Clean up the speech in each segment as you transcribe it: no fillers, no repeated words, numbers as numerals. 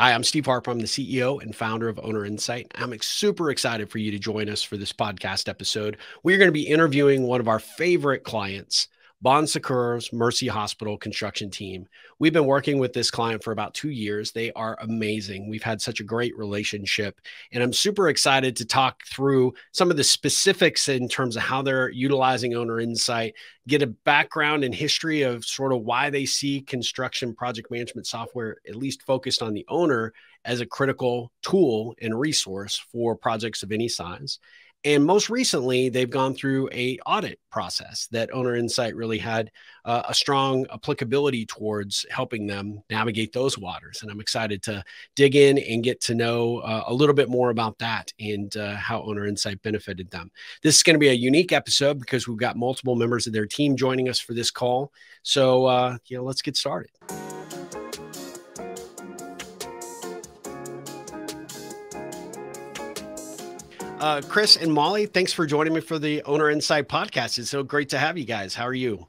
Hi, I'm Steve Harper. I'm the CEO and founder of Owner Insite. I'm super excited for you to join us for this podcast episode. We're going to be interviewing one of our favorite clients, Bon Secours Mercy Hospital construction team. We've been working with this client for about 2 years. They are amazing. We've had such a great relationship, and I'm super excited to talk through some of the specifics in terms of how they're utilizing Owner Insite, get a background and history of sort of why they see construction project management software, at least focused on the owner, as a critical tool and resource for projects of any size. And most recently, they've gone through an audit process that Owner Insite really had a strong applicability towards helping them navigate those waters. And I'm excited to dig in and get to know a little bit more about that and how Owner Insite benefited them. This is going to be a unique episode because we've got multiple members of their team joining us for this call. So let's get started. Chris and Molly, thanks for joining me for the Owner Insite podcast. It's so great to have you guys. How are you?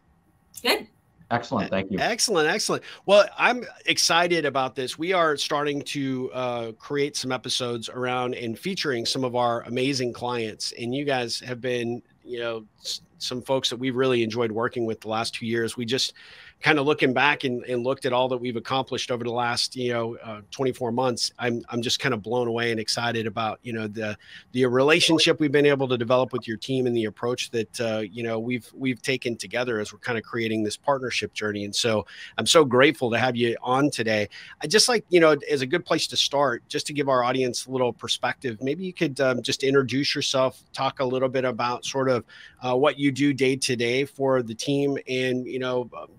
Good. Excellent. Thank you. Excellent. Excellent. Well, I'm excited about this. We are starting to create some episodes around and featuring some of our amazing clients. And you guys have been, some folks that we've really enjoyed working with the last 2 years. We just kind of looking back and looked at all that we've accomplished over the last, 24 months. I'm just kind of blown away and excited about, the relationship we've been able to develop with your team and the approach that, we've taken together as we're kind of creating this partnership journey. And so I'm so grateful to have you on today. I just like, as a good place to start, just to give our audience a little perspective, maybe you could just introduce yourself, talk a little bit about sort of what you do day to day for the team and,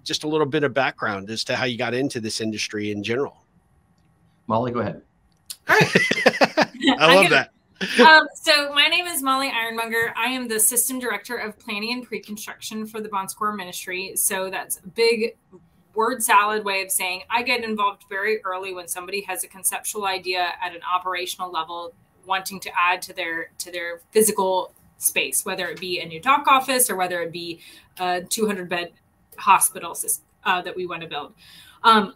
just a little bit of background as to how you got into this industry in general. Molly, go ahead. All right. I love that. So my name is Molly Ironmonger. I am the System Director of Planning and Pre-Construction for the Bon Secours Ministry. So that's a big word salad way of saying I get involved very early when somebody has a conceptual idea at an operational level, wanting to add to their physical space, whether it be a new doc office or whether it be a 200-bed hospital that we want to build. On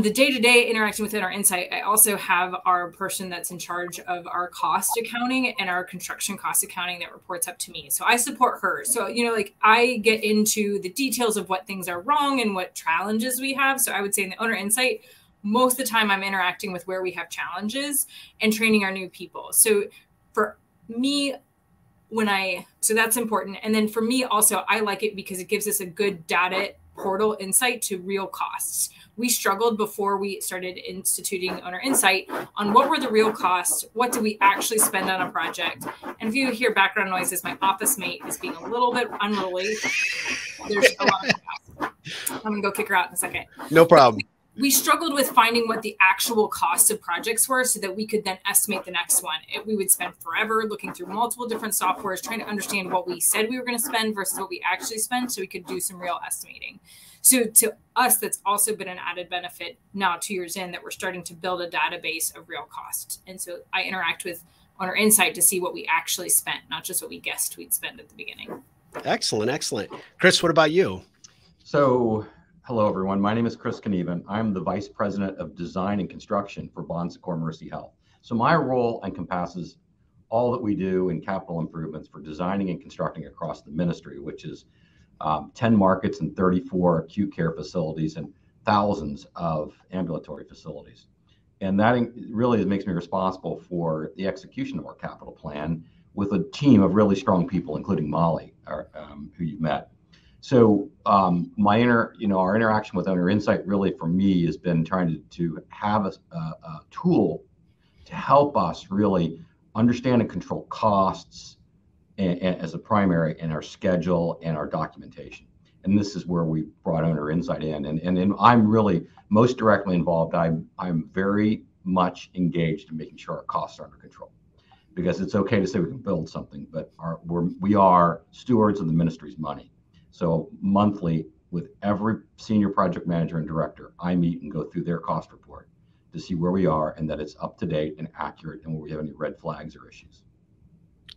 the day-to-day interaction within our Insite, I also have our person that's in charge of our cost accounting and our construction cost accounting that reports up to me. So I support her. So, I get into the details of what things are wrong and what challenges we have. So I would say in the Owner Insite, most of the time I'm interacting with where we have challenges and training our new people. So for me, so that's important. And then for me also, I like it because it gives us a good data portal insight to real costs. We struggled before we started instituting Owner Insite on what were the real costs, what do we actually spend on a project. And if you hear background noises, my office mate is being a little bit unruly. There's a lot of costs. I'm gonna go kick her out in a second. No problem. We struggled with finding what the actual costs of projects were so that we could then estimate the next one. We would spend forever looking through multiple different softwares, trying to understand what we said we were going to spend versus what we actually spent so we could do some real estimating. So to us, that's also been an added benefit now 2 years in that we're starting to build a database of real costs. And so I interact with Owner Insite to see what we actually spent, not just what we guessed we'd spend at the beginning. Excellent. Excellent. Chris, what about you? So hello, everyone. My name is Chris Kenevan. I'm the Vice President of Design and Construction for Bon Secours Mercy Health. So my role encompasses all that we do in capital improvements for designing and constructing across the ministry, which is 10 markets and 34 acute care facilities and thousands of ambulatory facilities. And that really makes me responsible for the execution of our capital plan with a team of really strong people, including Molly, who you've met. So our interaction with Owner Insite really for me has been trying to have a tool to help us really understand and control costs and as a primary in our schedule and our documentation. And this is where we brought Owner Insite in. And I'm really most directly involved. I'm very much engaged in making sure our costs are under control, because it's okay to say we can build something, but we are stewards of the ministry's money. So monthly, with every senior project manager and director, I meet and go through their cost report to see where we are and that it's up to date and accurate and where we have any red flags or issues.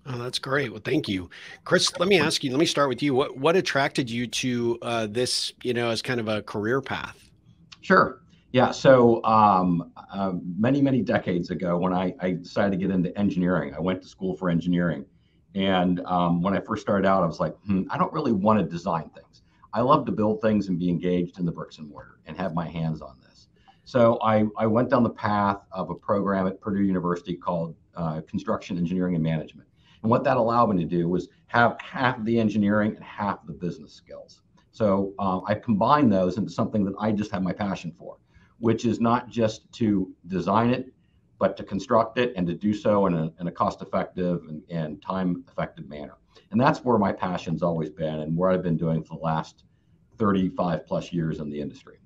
Oh, that's great. Well, thank you, Chris. Let me start with you. What attracted you to this, as kind of a career path? Sure. Yeah, so many decades ago, when I decided to get into engineering, I went to school for engineering. And when I first started out, I was like, I don't really want to design things. I love to build things and be engaged in the bricks and mortar and have my hands on this. So I went down the path of a program at Purdue University called Construction Engineering and Management. And what that allowed me to do was have half the engineering and half the business skills. So I combined those into something that I just have my passion for, which is not just to design it, but to construct it and to do so in a cost-effective and time-effective manner. And that's where my passion's always been and where I've been doing for the last 35 plus years in the industry.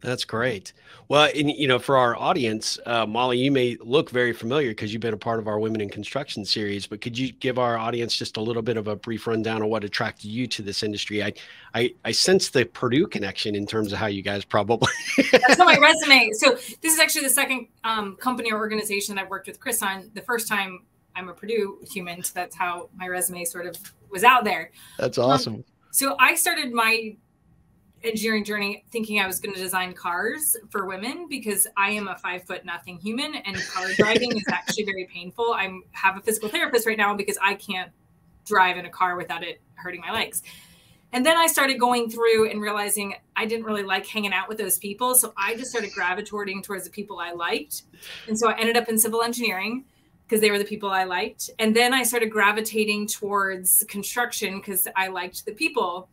That's great. Well, and, you know, for our audience, Molly, you may look very familiar because you've been a part of our Women in Construction series, but could you give our audience just a little bit of a brief rundown of what attracted you to this industry? I sense the Purdue connection in terms of how you guys probably. That's not my resume. So this is actually the second company or organization that I've worked with Chris on. The first time I'm a Purdue human, so that's how my resume sort of was out there. That's awesome. So I started my engineering journey thinking I was going to design cars for women because I am a 5'0" human and car driving is actually very painful. I have a physical therapist right now because I can't drive in a car without it hurting my legs. And then I started going through and realizing I didn't really like hanging out with those people. So I just started gravitating towards the people I liked. And so I ended up in civil engineering because they were the people I liked. And then I started gravitating towards construction because I liked the people.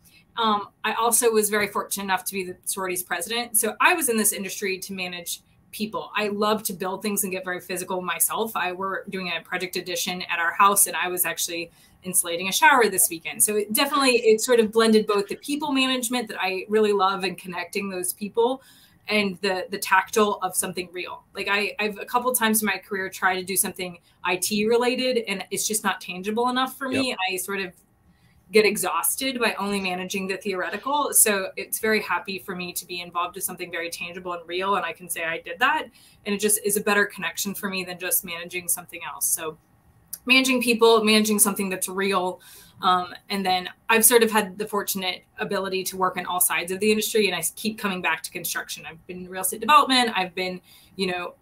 I also was very fortunate enough to be the sorority's president. So I was in this industry to manage people. I love to build things and get very physical myself. We're doing a project addition at our house and I was actually insulating a shower this weekend. So it definitely, it sort of blended both the people management that I really love and connecting those people and the tactile of something real. Like I've a couple times in my career tried to do something IT related and it's just not tangible enough for me. Yep. I sort of get exhausted by only managing the theoretical. So it's very happy for me to be involved with something very tangible and real. And I can say I did that. And it just is a better connection for me than just managing something else. So managing people, managing something that's real. And then I've sort of had the fortunate ability to work on all sides of the industry. And I keep coming back to construction. I've been in real estate development. I've been, you know,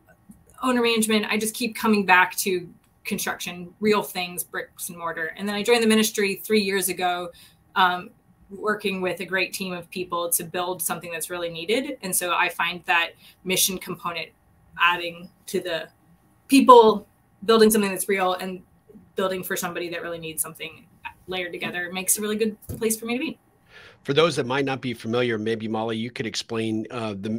owner management. I just keep coming back to construction, real things, bricks and mortar. And then I joined the ministry 3 years ago, working with a great team of people to build something that's really needed. And so I find that mission component adding to the people, building something that's real and building for somebody that really needs something layered together makes a really good place for me to be. For those that might not be familiar, maybe Molly, you could explain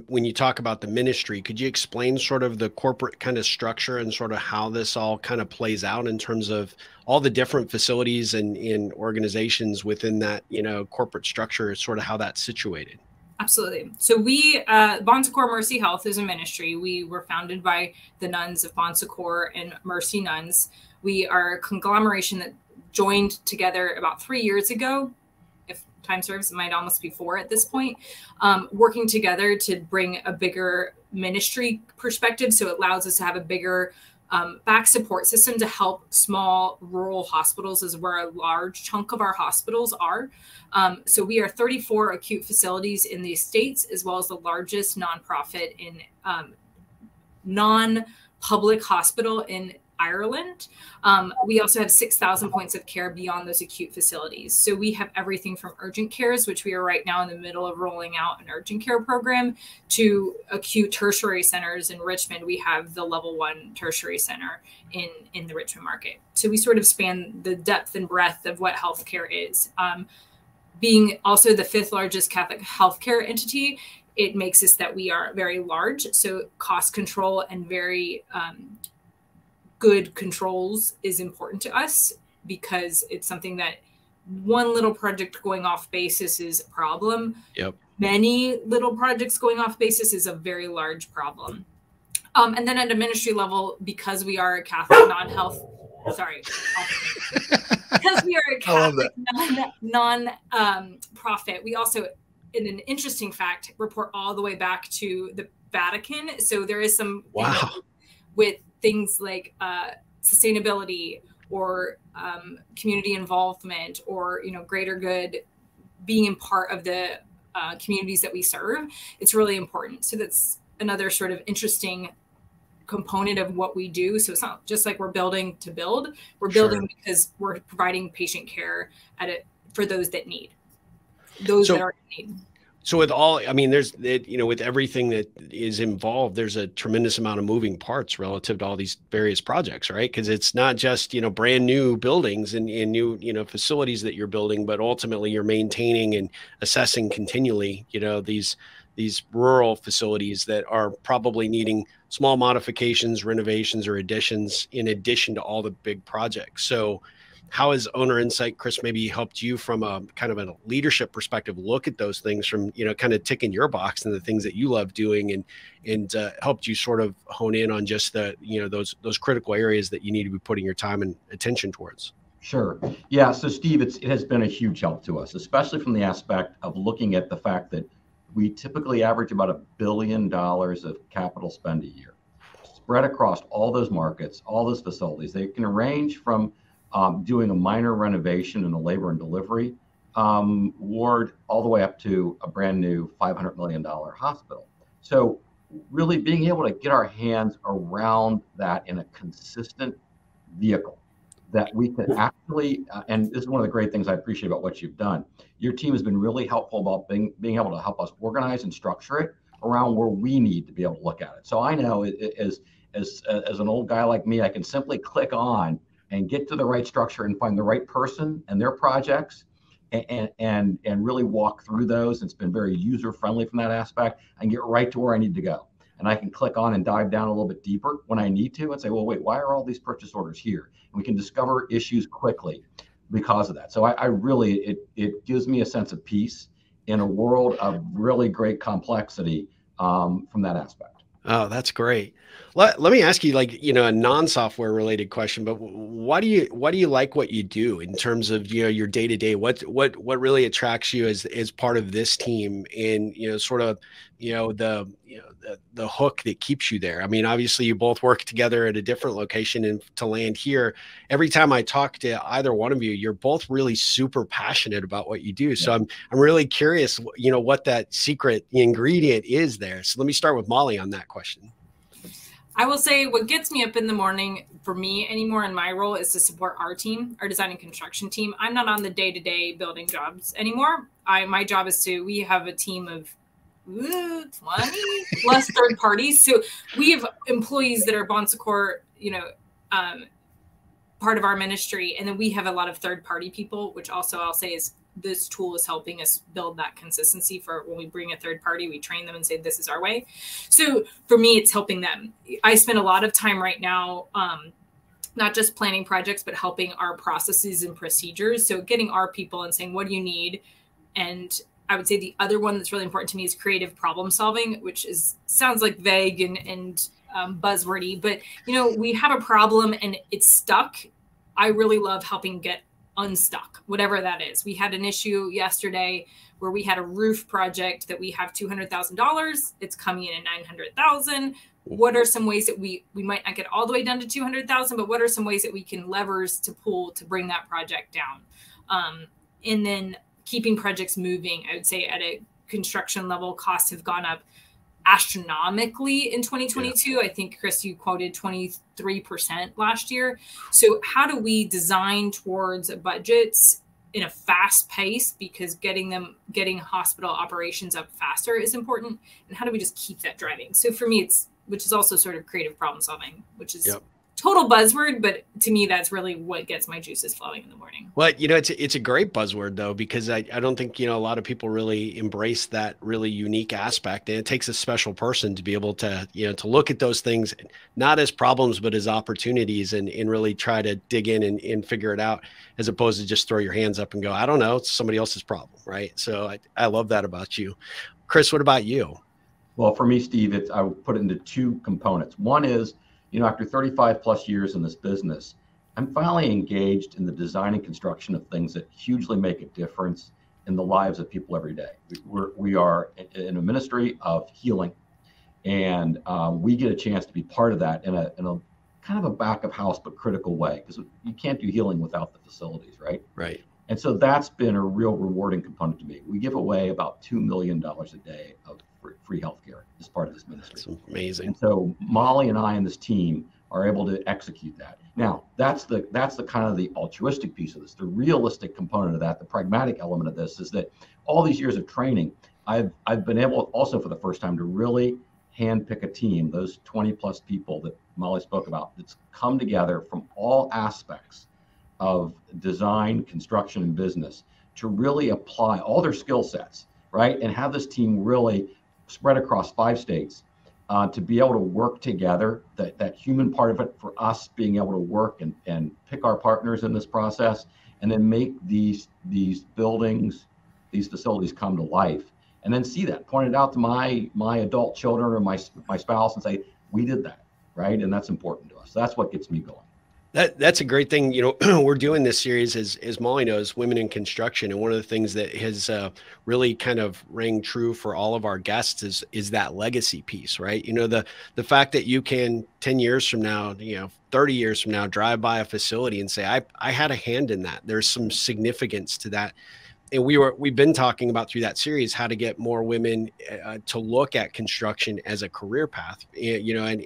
when you talk about the ministry, could you explain sort of the corporate kind of structure and sort of how this all kind of plays out in terms of all the different facilities and in organizations within that, you know, corporate structure, sort of how that's situated? Absolutely. So we, Bon Secours Mercy Health is a ministry. We were founded by the nuns of Bon Secours and Mercy Nuns. We are a conglomeration that joined together about 3 years ago. Time serves, it might almost be 4 at this point, working together to bring a bigger ministry perspective. So it allows us to have a bigger back support system to help small rural hospitals is where a large chunk of our hospitals are. So we are 34 acute facilities in the states, as well as the largest nonprofit in non-public hospital in Ireland. We also have 6,000 points of care beyond those acute facilities. So we have everything from urgent cares, which we are right now in the middle of rolling out an urgent care program, to acute tertiary centers in Richmond. We have the level 1 tertiary center in the Richmond market. So we sort of span the depth and breadth of what healthcare is. Being also the 5th largest Catholic healthcare entity, it makes us that we are very large. So cost control and very good controls is important to us because it's something that one little project going off basis is a problem. Yep. Many little projects going off basis is a very large problem. And then at a ministry level, because we are a Catholic non-health, sorry, because we are a Catholic non-profit, we also, in an interesting fact, report all the way back to the Vatican. So there is some with things like sustainability or community involvement or, you know, greater good, being in part of the communities that we serve, it's really important. So that's another sort of interesting component of what we do. So it's not just like we're building to build, we're building sure. because we're providing patient care at it for those that need, those that are in need. So with all, I mean, there's, you know, with everything that is involved, there's a tremendous amount of moving parts relative to all these various projects, right? Because it's not just, you know, brand new buildings and new, you know, facilities that you're building, but ultimately you're maintaining and assessing continually, you know, these rural facilities that are probably needing small modifications, renovations, or additions in addition to all the big projects. So how has Owner Insite, Chris, maybe helped you from a kind of a leadership perspective, look at those things from, you know, kind of ticking your box and the things that you love doing, and helped you sort of hone in on just the, you know, those critical areas that you need to be putting your time and attention towards? Sure. Yeah. So Steve, it has been a huge help to us, especially from the aspect of looking at the fact that we typically average about $1 billion of capital spend a year, spread across all those markets, all those facilities. They can range from doing a minor renovation in a labor and delivery ward all the way up to a brand new $500 million hospital. So really being able to get our hands around that in a consistent vehicle that we can actually, and this is one of the great things I appreciate about what you've done. Your team has been really helpful about being able to help us organize and structure it around where we need to be able to look at it. So I know as an old guy like me, I can simply click on and get to the right structure and find the right person and their projects and really walk through those. It's been very user-friendly from that aspect. I can get right to where I need to go. And I can click on and dive down a little bit deeper when I need to and say, well, wait, why are all these purchase orders here? And we can discover issues quickly because of that. So I really, it gives me a sense of peace in a world of really great complexity from that aspect. Oh, that's great. Let me ask you, like, you know, a non-software related question, but why do you like what you do in terms of, you know, your day-to-day? What really attracts you as part of this team, and, you know, sort of, the hook that keeps you there? I mean, obviously you both work together at a different location, and to land here, every time I talk to either one of you, you're both really super passionate about what you do. So I'm really curious, you know, what that secret ingredient is there. So let me start with Molly on that question. I will say what gets me up in the morning for me anymore in my role is to support our team, our design and construction team. I'm not on the day-to-day building jobs anymore. My job is to, we have a team of 20 plus third parties. So we have employees that are Bon Secours, you know, part of our ministry. And then we have a lot of third party people, which also I'll say is, this tool is helping us build that consistency for when we bring a third party, we train them and say, this is our way. So for me, it's helping them. I spend a lot of time right now, not just planning projects, but helping our processes and procedures. So getting our people and saying, what do you need? And I would say the other one that's really important to me is creative problem solving, which sounds like vague and buzzwordy, but, you know, we have a problem and it's stuck. I really love helping get unstuck, whatever that is. We had an issue yesterday where we had a roof project that we have $200,000. It's coming in at $900,000. What are some ways that we might not get all the way down to $200,000, but what are some ways that we can levers to pull to bring that project down? And then keeping projects moving. I would say at a construction level, costs have gone up astronomically in 2022. Yeah. I think, Chris, you quoted 23% last year. So how do we design towards budgets in a fast pace? Because getting hospital operations up faster is important. And how do we just keep that driving? So for me, which is also sort of creative problem solving, which is total buzzword, but to me, that's really what gets my juices flowing in the morning. Well, you know, it's a great buzzword though, because I don't think, you know, a lot of people really embrace that really unique aspect. And it takes a special person to be able to, you know, to look at those things, not as problems, but as opportunities, and really try to dig in and figure it out, as opposed to just throw your hands up and go, I don't know, it's somebody else's problem. Right. So I love that about you. Chris, what about you? Well, for me, Steve, I would put it into two components. One is, you know, after 35 plus years in this business, I'm finally engaged in the design and construction of things that hugely make a difference in the lives of people every day. We are in a ministry of healing, and we get a chance to be part of that in a kind of a back of house, but critical way, because you can't do healing without the facilities, right? Right. And so that's been a real rewarding component to me. We give away about $2 million a day of free healthcare as part of this ministry. That's amazing. And so Molly and I and this team are able to execute that. Now, that's the kind of the altruistic piece of this. The realistic component of that, the pragmatic element of this, is that all these years of training, I've been able also for the first time to really handpick a team, those 20 plus people that Molly spoke about, that's come together from all aspects of design, construction, and business to really apply all their skill sets, right? And have this team really spread across 5 states to be able to work together, that human part of it, for us being able to work and pick our partners in this process, and then make these buildings, these facilities come to life, and then see that, point it out to my adult children or my spouse and say, we did that, right? And that's important to us. That's what gets me going. That's a great thing. You know, we're doing this series, as Molly knows, Women in Construction. And one of the things that has really kind of rang true for all of our guests is that legacy piece, right? You know, the fact that you can 10 years from now, you know, 30 years from now, drive by a facility and say, I had a hand in that. There's some significance to that. And we've been talking about through that series how to get more women to look at construction as a career path, you know, and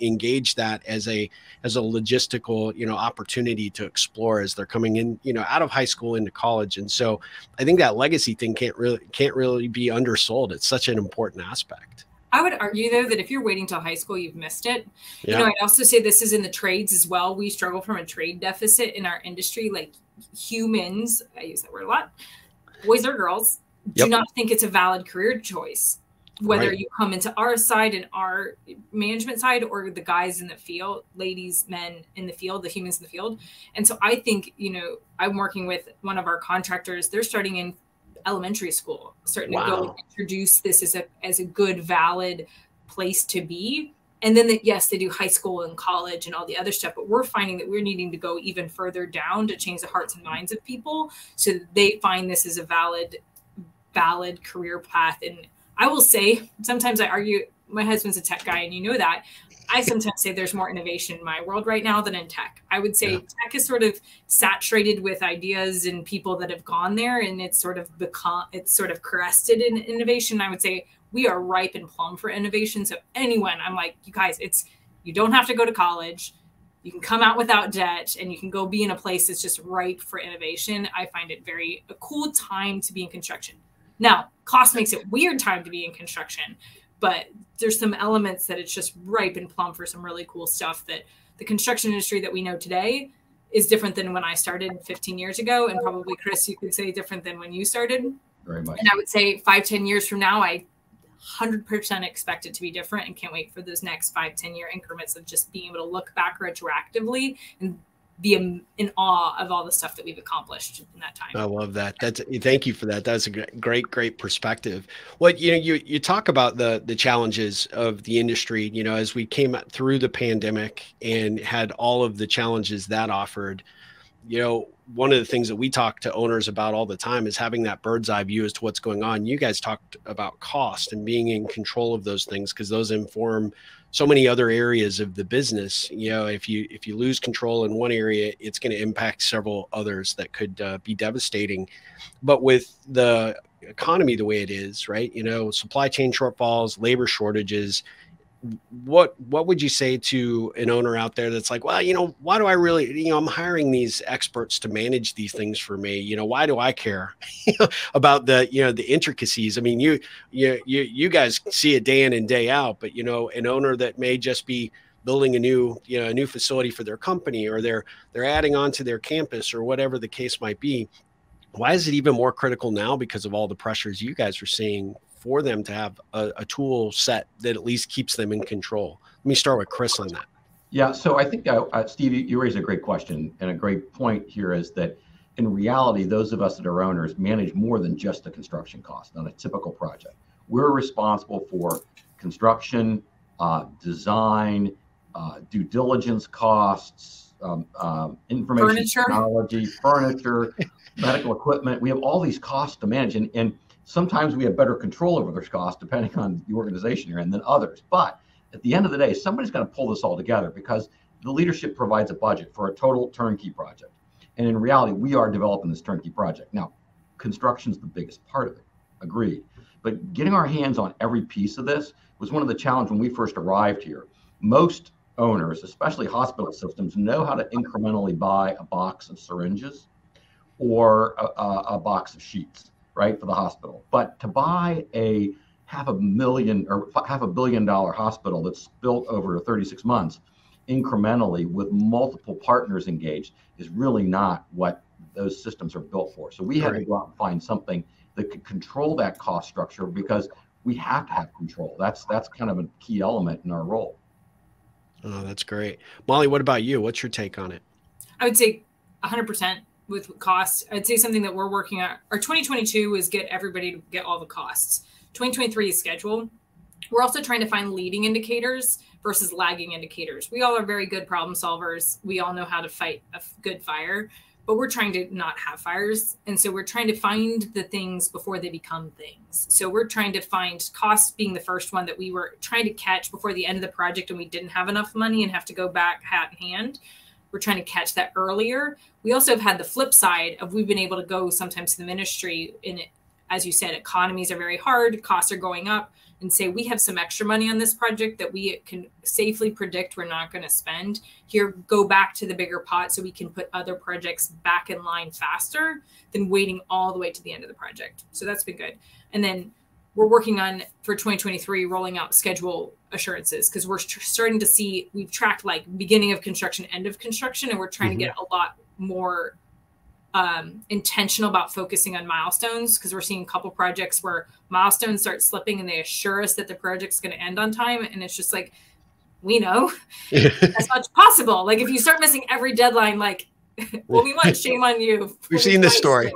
engage that as a logistical, you know, opportunity to explore as they're coming in, you know, out of high school into college. And so I think that legacy thing can't really be undersold. It's such an important aspect. I would argue, though, that if you're waiting till high school, you've missed it. Yeah. You know, I'd also say this is in the trades as well. We struggle from a trade deficit in our industry. Like humans, I use that word a lot, boys or girls, do not think it's a valid career choice, whether you come into our side and our management side or the guys in the field, ladies, men in the field, the humans in the field. And so I think, you know, I'm working with one of our contractors. They're starting in elementary school, starting to go introduce this as a good, valid place to be. And then that, yes, they do high school and college and all the other stuff, but we're finding that we're needing to go even further down to change the hearts and minds of people so that they find this as a valid career path. And I will say, sometimes I argue, my husband's a tech guy and you know that, I sometimes say there's more innovation in my world right now than in tech. I would say tech is sort of saturated with ideas and people that have gone there, and it's sort of crested in innovation. I would say we are ripe and plumb for innovation. So anyone, I'm like, you guys, you don't have to go to college. You can come out without debt and you can go be in a place that's just ripe for innovation. I find it a cool time to be in construction. Now, cost makes it weird time to be in construction, but there's some elements that it's just ripe and plumb for some really cool stuff that the construction industry that we know today is different than when I started 15 years ago. And probably, Chris, you could say different than when you started. Very much. And I would say 5-10 years from now, I 100% expect it to be different, and can't wait for those next 5-10 year increments of just being able to look back retroactively and be in awe of all the stuff that we've accomplished in that time. I love that. Thank you for that. That's a great perspective. What, you know, you talk about the challenges of the industry, you know, as we came through the pandemic and had all of the challenges that offered, you know, one of the things that we talk to owners about all the time is having that bird's eye view as to what's going on. You guys talked about cost and being in control of those things, because those inform so many other areas of the business. You know, if you lose control in one area, it's going to impact several others that could be devastating. But with the economy the way it is, right, you know, supply chain shortfalls, labor shortages, what would you say to an owner out there that's like, well, you know, why do I really, you know, I'm hiring these experts to manage these things for me. You know, why do I care about the, you know, the intricacies? I mean, you guys see it day in and day out, but, you know, an owner that may just be building a new facility for their company, or they're adding on to their campus, or whatever the case might be. Why is it even more critical now because of all the pressures you guys are seeing for them to have a tool set that at least keeps them in control? Let me start with Chris on that. Yeah, so I think, Steve, you raised a great question, and a great point here is that in reality, those of us that are owners manage more than just the construction cost on a typical project. We're responsible for construction, design, due diligence costs, information technology, furniture, medical equipment. We have all these costs to manage, and sometimes we have better control over those costs, depending on the organization you're in, than others. But at the end of the day, somebody's got to pull this all together, because the leadership provides a budget for a total turnkey project. And in reality, we are developing this turnkey project. Now, construction's the biggest part of it, agreed. But getting our hands on every piece of this was one of the challenges when we first arrived here. Most owners, especially hospital systems, know how to incrementally buy a box of syringes or a box of sheets, right, for the hospital. But to buy a $500 million or $500 million hospital that's built over 36 months incrementally with multiple partners engaged is really not what those systems are built for. So we had to go out and find something that could control that cost structure, because we have to have control. That's kind of a key element in our role. Oh, that's great. Molly, what about you? What's your take on it? I would say 100% with costs. I'd say something that we're working on. Our 2022 is get everybody to get all the costs. 2023 is scheduled. We're also trying to find leading indicators versus lagging indicators. We all are very good problem solvers. We all know how to fight a good fire, but we're trying to not have fires. And so we're trying to find the things before they become things. So we're trying to find costs being the first one that we were trying to catch before the end of the project, and we didn't have enough money and have to go back hat in hand. We're trying to catch that earlier. We also have had the flip side of, we've been able to go sometimes to the ministry in it. As you said, economies are very hard, costs are going up, and say, we have some extra money on this project that we can safely predict we're not going to spend. Here, go back to the bigger pot so we can put other projects back in line faster than waiting all the way to the end of the project. So that's been good. And then we're working on, for 2023, rolling out schedule assurances, because we're starting to see, we've tracked like beginning of construction, end of construction, and we're trying to get a lot more intentional about focusing on milestones, because we're seeing a couple projects where milestones start slipping and they assure us that the project's going to end on time. And it's just like, we know as much possible. Like if you start missing every deadline, like what we want, shame on you. We've seen this story.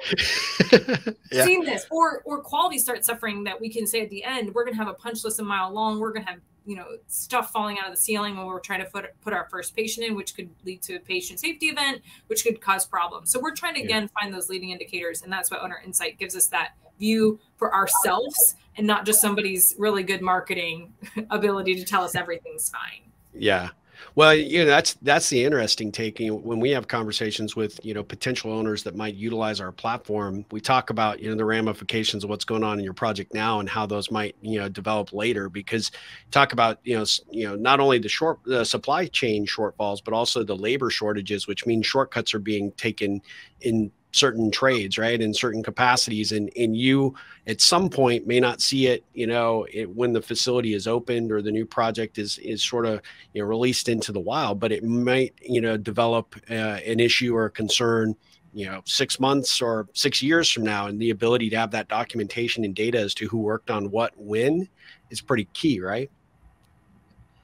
Yeah. Seen this, or quality starts suffering, that we can say at the end, we're going to have a punch list a mile long. We're going to have, you know, stuff falling out of the ceiling when we're trying to put our first patient in, which could lead to a patient safety event, which could cause problems. So we're trying to, again, find those leading indicators. And that's what Owner Insite gives us, that view for ourselves and not just somebody's really good marketing ability to tell us everything's fine. Yeah. Well, you know, that's the interesting taking when we have conversations with, you know, potential owners that might utilize our platform. We talk about, you know, the ramifications of what's going on in your project now and how those might, you know, develop later, because talk about, you know, not only the supply chain shortfalls, but also the labor shortages, which means shortcuts are being taken in certain trades, right, in certain capacities, and you at some point may not see it, you know, when the facility is opened or the new project is sort of, you know, released into the wild, but it might, you know, develop an issue or a concern, you know, 6 months or 6 years from now. And the ability to have that documentation and data as to who worked on what when is pretty key, right?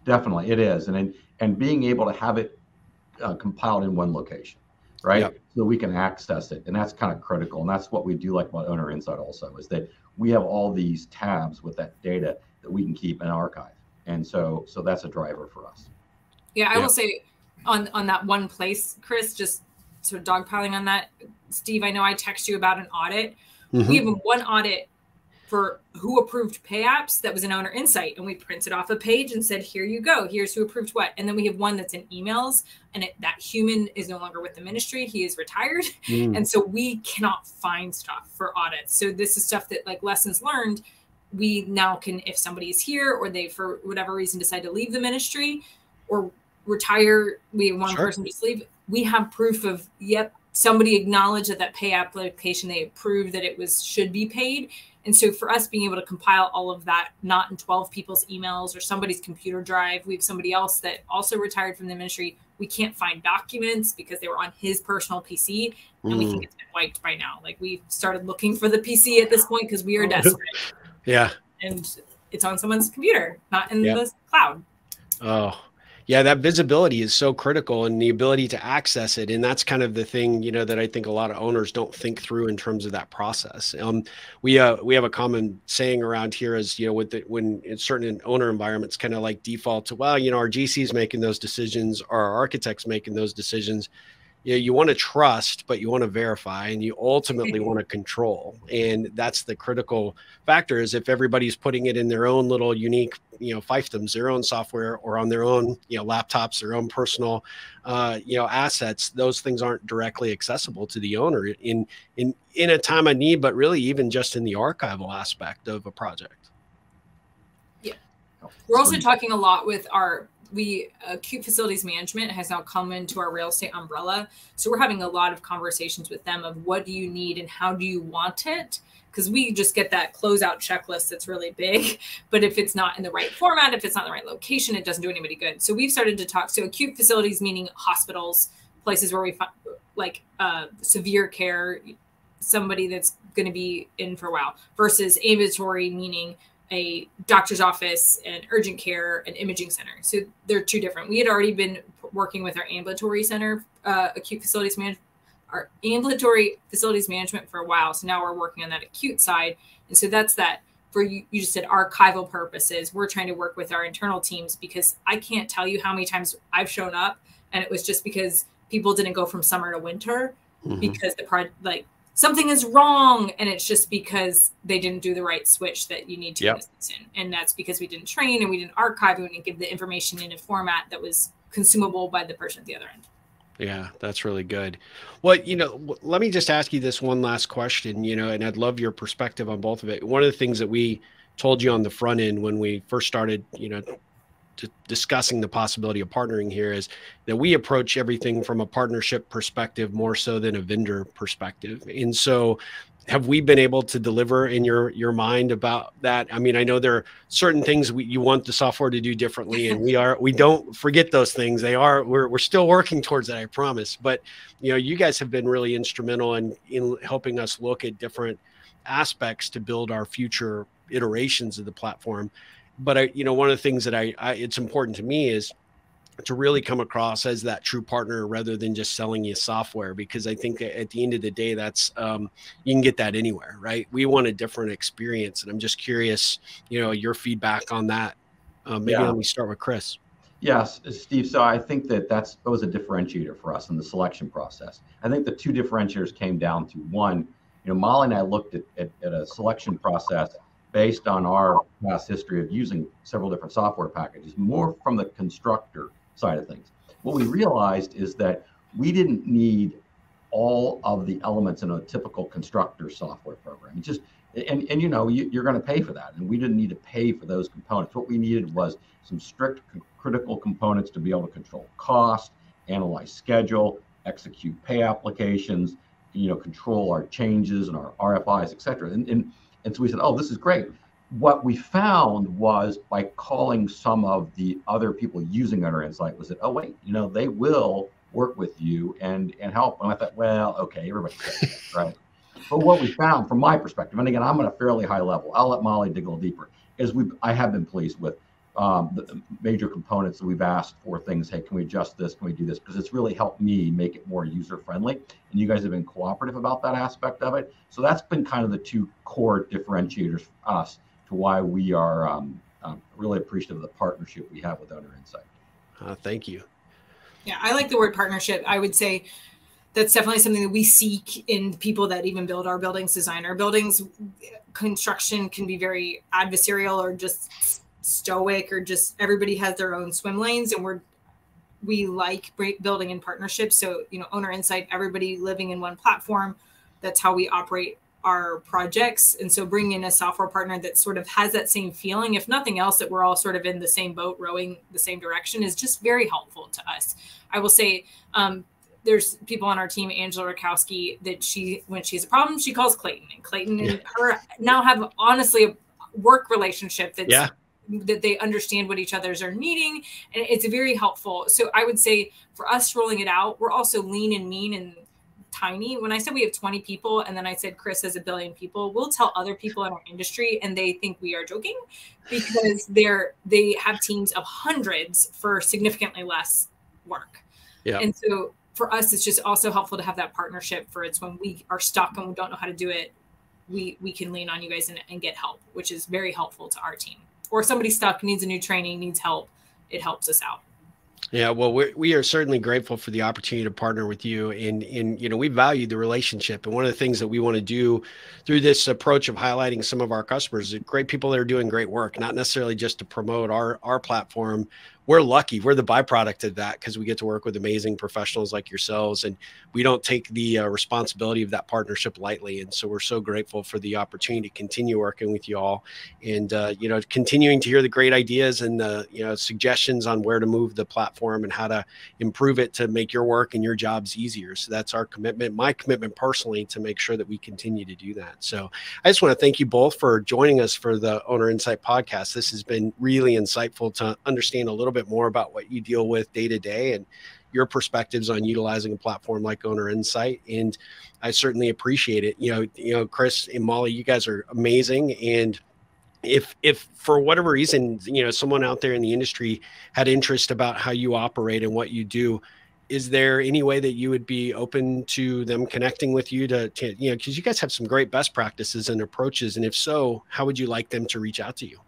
Definitely it is. And being able to have it compiled in one location, right? Yep. So we can access it. And that's kind of critical. And that's what we do like about Owner Insite also, is that we have all these tabs with that data that we can keep and archive. And so that's a driver for us. Yeah, I will say on that one place, Chris, just sort of dogpiling on that, Steve, I know I text you about an audit. We have one audit for who approved pay apps that was an Owner Insite. And we printed off a page and said, here you go, here's who approved what. And then we have one that's in emails, and that human is no longer with the ministry. He is retired. And so we cannot find stuff for audits. So this is stuff that, like, lessons learned, we now can, if somebody's here or they, for whatever reason, decide to leave the ministry or retire, we have one person just leave, we have proof of, yep, somebody acknowledged that pay application, they approved that it was, should be paid. And so for us, being able to compile all of that, not in 12 people's emails or somebody's computer drive, we have somebody else that also retired from the ministry. We can't find documents because they were on his personal PC, and we think it's been wiped by now. Like, we've started looking for the PC at this point because we are desperate. Yeah. And it's on someone's computer, not in the cloud. Oh, yeah, that visibility is so critical, and the ability to access it. And that's kind of the thing, you know, that I think a lot of owners don't think through in terms of that process. We have a common saying around here is, you know, when in certain owner environments kind of like default to, well, you know, our GC's making those decisions, our architects making those decisions. you know, you want to trust, but you want to verify, and you ultimately want to control. And that's the critical factor, is if everybody's putting it in their own little unique, you know, fiefdoms, their own software, or on their own, you know, laptops, their own personal, you know, assets, those things aren't directly accessible to the owner in a time of need, but really even just in the archival aspect of a project. Yeah. We're also talking a lot with our, Acute Facilities Management has now come into our real estate umbrella. So we're having a lot of conversations with them of what do you need and how do you want it? Because we just get that closeout checklist that's really big. But if it's not in the right format, if it's not in the right location, it doesn't do anybody good. So we've started to talk. So acute facilities, meaning hospitals, places where we find like severe care, somebody that's going to be in for a while, versus ambulatory, meaning a doctor's office, and urgent care, and imaging center. So they're two different. We had already been working with our ambulatory center, acute facilities management, our ambulatory facilities management for a while. So now we're working on that acute side. And so that's that for you. You just said archival purposes. We're trying to work with our internal teams, because I can't tell you how many times I've shown up and it was just because people didn't go from summer to winter, mm-hmm. because the part, like, something is wrong, and it's just because they didn't do the right switch that you need to invest in. And that's because we didn't train, and we didn't archive, and we didn't give the information in a format that was consumable by the person at the other end. Yeah, that's really good. Well, you know, let me just ask you this one last question, you know, and I'd love your perspective on both of it. One of the things that we told you on the front end when we first started, you know, discussing the possibility of partnering here, is that we approach everything from a partnership perspective more so than a vendor perspective. And so have we been able to deliver in your mind about that? I mean, I know there are certain things you want the software to do differently, and we don't forget those things. We're still working towards that, I promise. But, you know, you guys have been really instrumental in helping us look at different aspects to build our future iterations of the platform. But you know, one of the things that it's important to me is to really come across as that true partner rather than just selling you software, because I think at the end of the day, that's, you can get that anywhere, right? We want a different experience. And I'm just curious, you know, your feedback on that. Maybe let me start with Chris. Yes, Steve. So I think that was a differentiator for us in the selection process. I think the two differentiators came down to, one, you know, Molly and I looked at a selection process based on our past history of using several different software packages, more from the constructor side of things. What we realized is that we didn't need all of the elements in a typical constructor software program. It just, and you know, you're going to pay for that. And we didn't need to pay for those components. What we needed was some strict critical components to be able to control cost, analyze schedule, execute pay applications, you know, control our changes and our RFIs, et cetera. And so we said, oh, this is great. What we found was, by calling some of the other people using Owner Insite, was that, oh, wait, you know, they will work with you and help. And I thought, well, okay, everybody says that, right? But what we found from my perspective, and again, I'm at a fairly high level, I'll let Molly dig a little deeper, is I have been pleased with the major components that we've asked for. Things, hey, can we adjust this? Can we do this? Because it's really helped me make it more user-friendly. And you guys have been cooperative about that aspect of it. So that's been kind of the two core differentiators for us to why we are really appreciative of the partnership we have with Owner Insite. Thank you. Yeah, I like the word partnership. I would say that's definitely something that we seek in people that even build our buildings, design our buildings. Construction can be very adversarial or just stoic, or just everybody has their own swim lanes, and we like building in partnerships. So, you know, Owner Insite, everybody living in one platform, that's how we operate our projects. And so bringing in a software partner that sort of has that same feeling, if nothing else, that we're all sort of in the same boat rowing the same direction, is just very helpful to us. I will say, there's people on our team, Angela Rakowski, that when she has a problem, she calls Clayton, and Clayton and her now have honestly a work relationship that's that they understand what each other's are needing. And it's very helpful. So I would say for us rolling it out, we're also lean and mean and tiny. When I said we have 20 people, and then I said Chris has 1 billion people, we'll tell other people in our industry and they think we are joking, because they have teams of hundreds for significantly less work. Yeah. And so for us, it's just also helpful to have that partnership, for it's when we are stuck and we don't know how to do it, we can lean on you guys and get help, which is very helpful to our team. Or somebody stuck, needs a new training, needs help, it helps us out. Yeah, well, we are certainly grateful for the opportunity to partner with you, and you know, we value the relationship. And one of the things that we want to do through this approach of highlighting some of our customers, great people that are doing great work, not necessarily just to promote our platform. We're lucky. We're the byproduct of that because we get to work with amazing professionals like yourselves, and we don't take the responsibility of that partnership lightly. And so we're so grateful for the opportunity to continue working with you all, and you know, continuing to hear the great ideas and the suggestions on where to move the platform and how to improve it to make your work and your jobs easier. So that's our commitment, my commitment personally, to make sure that we continue to do that. So I just want to thank you both for joining us for the Owner Insite podcast. This has been really insightful to understand a little bit more about what you deal with day to day and your perspectives on utilizing a platform like Owner Insite. And I certainly appreciate it. You know, Chris and Molly, you guys are amazing. And if for whatever reason, you know, someone out there in the industry had interest about how you operate and what you do, is there any way that you would be open to them connecting with you to you know, because you guys have some great best practices and approaches. And if so, how would you like them to reach out to you?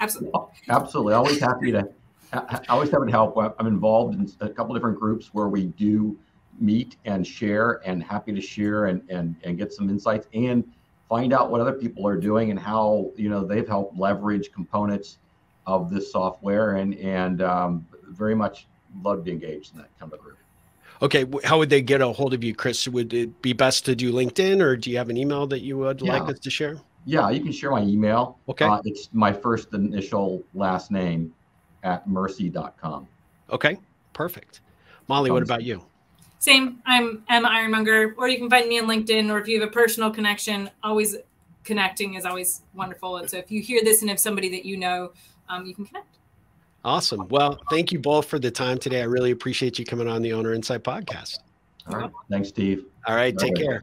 Absolutely. Absolutely. Always happy to. I always have it help. I'm involved in a couple different groups where we do meet and share, and happy to share and get some insights and find out what other people are doing and how, you know, they've helped leverage components of this software, and very much love to engage in that kind of group. Okay. How would they get a hold of you, Chris? Would it be best to do LinkedIn, or do you have an email that you would like us to share? Yeah, you can share my email. Okay. It's my first initial last name at mercy.com. Okay, perfect. Molly, what about you? Same. I'm Emma Ironmonger, or you can find me on LinkedIn, or if you have a personal connection, always connecting is always wonderful. And so if you hear this and if somebody that you know, you can connect. Awesome. Well, thank you both for the time today. I really appreciate you coming on the Owner Insite podcast. All right. Thanks, Steve. All right. Take care.